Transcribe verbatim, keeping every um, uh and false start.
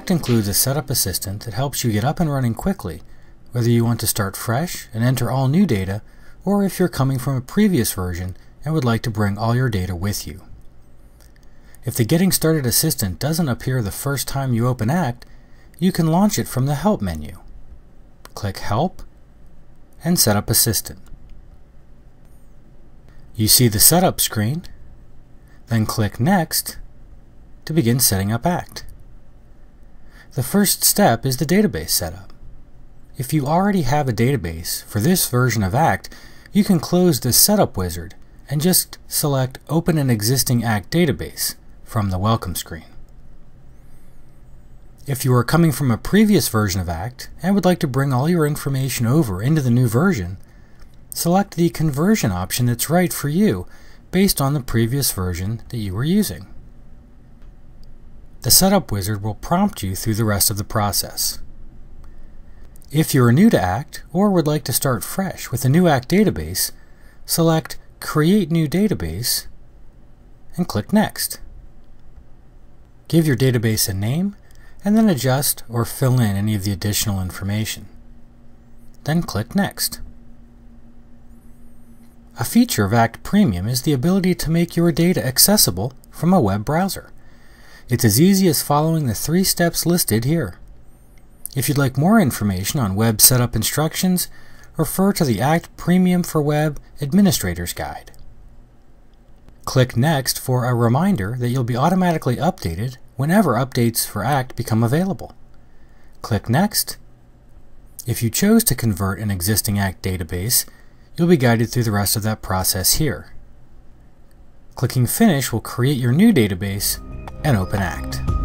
A C T includes a setup assistant that helps you get up and running quickly, whether you want to start fresh and enter all new data, or if you're coming from a previous version and would like to bring all your data with you. If the Getting Started assistant doesn't appear the first time you open A C T, you can launch it from the Help menu. Click Help and Setup Assistant. You see the Setup screen, then click Next to begin setting up A C T. The first step is the database setup. If you already have a database for this version of A C T, you can close the Setup wizard and just select Open an Existing A C T Database from the Welcome screen. If you are coming from a previous version of A C T and would like to bring all your information over into the new version, select the conversion option that's right for you based on the previous version that you were using. The Setup wizard will prompt you through the rest of the process. If you are new to A C T or would like to start fresh with a new A C T database, select Create New Database and click Next. Give your database a name and then adjust or fill in any of the additional information. Then click Next. A feature of A C T Premium is the ability to make your data accessible from a web browser. It's as easy as following the three steps listed here. If you'd like more information on web setup instructions, refer to the A C T Premium for Web Administrator's Guide. Click Next for a reminder that you'll be automatically updated whenever updates for A C T become available. Click Next. If you chose to convert an existing A C T database, you'll be guided through the rest of that process here. Clicking Finish will create your new database and open A C T.